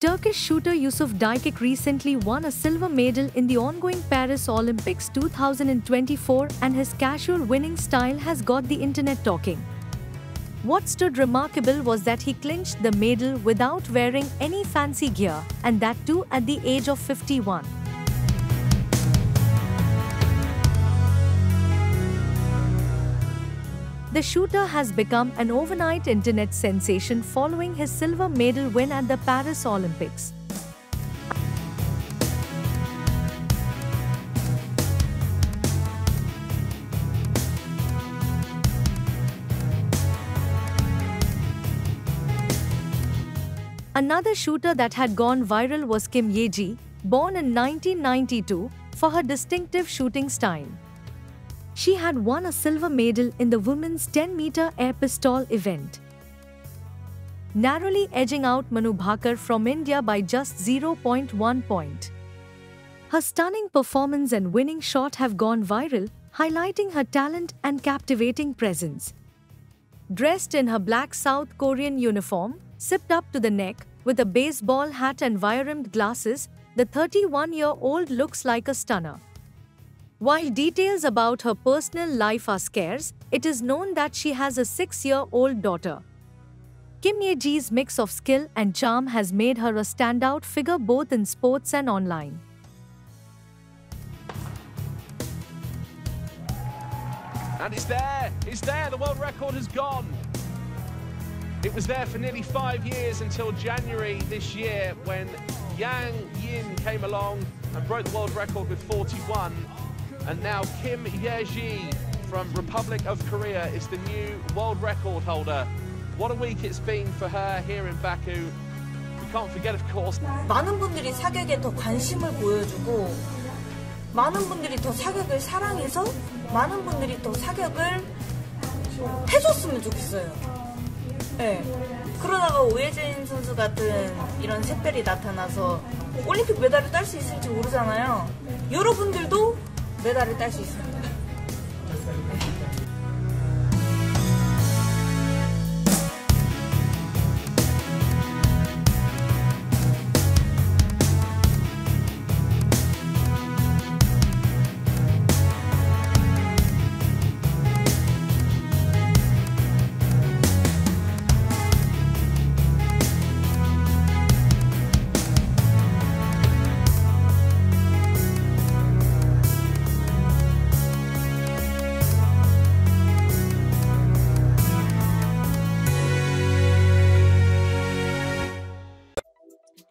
Turkish shooter Yusuf Dikec recently won a silver medal in the ongoing Paris Olympics 2024, and his casual winning style has got the internet talking. What stood remarkable was that he clinched the medal without wearing any fancy gear, and that too at the age of 51. The shooter has become an overnight internet sensation following his silver medal win at the Paris Olympics. Another shooter that had gone viral was Kim Ye-ji, born in 1992, for her distinctive shooting style. She had won a silver medal in the women's 10-meter air pistol event, narrowly edging out Manu Bhaker from India by just 0.1 point. Her stunning performance and winning shot have gone viral, highlighting her talent and captivating presence. Dressed in her black South Korean uniform, zipped up to the neck, with a baseball hat and wire-rimmed glasses, the 31-year-old looks like a stunner. While details about her personal life are scarce, it is known that she has a 6-year-old daughter. Kim Ye-ji's mix of skill and charm has made her a standout figure both in sports and online. And it's there, the world record has gone. It was there for nearly 5 years until January this year, when Yang Yin came along and broke the world record with 41. And now Kim Ye-ji from Republic of Korea is the new world record holder. What a week it's been for her here in Baku. We can't forget, of course. 많은 분들이 사격에 더 관심을 보여주고, 많은 분들이 더 사격을 사랑해서, 많은 분들이 더 사격을 해줬으면 좋겠어요. 네. 그러다가 오예진 선수 같은 이런 샛별이 나타나서 올림픽 메달을 딸 수 있을지 모르잖아요. 여러분들도 메달을 딸 수 있습니다.